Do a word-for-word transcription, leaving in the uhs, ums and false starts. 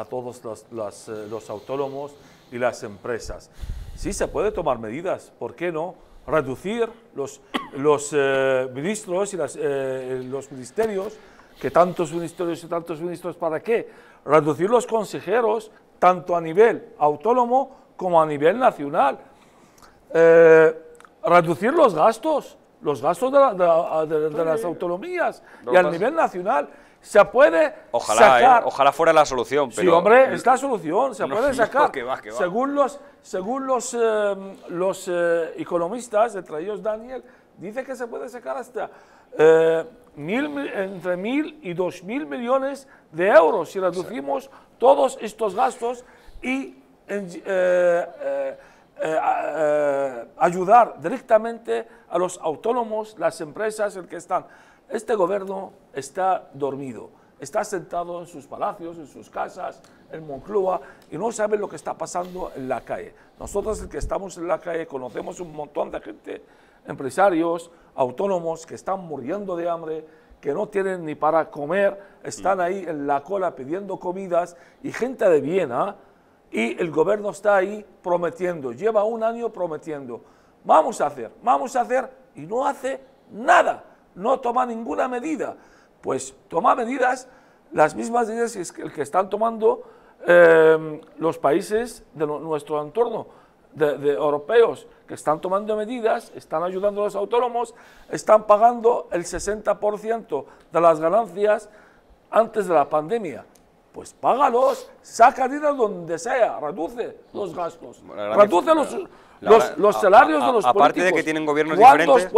a todos los, los, los autónomos y las empresas. Sí se puede tomar medidas, ¿por qué no? Reducir los, los eh, ministros y las, eh, los ministerios, que tantos ministerios y tantos ministros, ¿para qué? Reducir los consejeros, tanto a nivel autónomo como a nivel nacional. Eh, reducir los gastos, los gastos de, la, de, la, de, de las autonomías no y al nivel nacional. Se puede ojalá, sacar... Eh, ojalá fuera la solución, pero... Sí, hombre, es la solución, se no, puede sacar. Que va, que va. Según los, según los, eh, los eh, economistas, entre ellos Daniel, dice que se puede sacar hasta eh, mil, entre mil y dos mil millones de euros si reducimos sí. todos estos gastos y eh, eh, Eh, eh, ayudar directamente a los autónomos, las empresas en que están. Este gobierno está dormido, está sentado en sus palacios, en sus casas, en Moncloa, y no sabe lo que está pasando en la calle. Nosotros que estamos en la calle conocemos un montón de gente, empresarios, autónomos, que están muriendo de hambre, que no tienen ni para comer, están ahí en la cola pidiendo comidas, y gente de Viena. Y el gobierno está ahí prometiendo, lleva un año prometiendo, vamos a hacer, vamos a hacer, y no hace nada, no toma ninguna medida. Pues toma medidas, las mismas medidas que están tomando eh, los países de nuestro entorno, de, de europeos, que están tomando medidas, están ayudando a los autónomos, están pagando el sesenta por ciento de las ganancias antes de la pandemia. Pues págalos, saca dinero donde sea, reduce los gastos, reduce los, los, los salarios a, a, a, de los políticos. Aparte de que tienen gobiernos diferentes.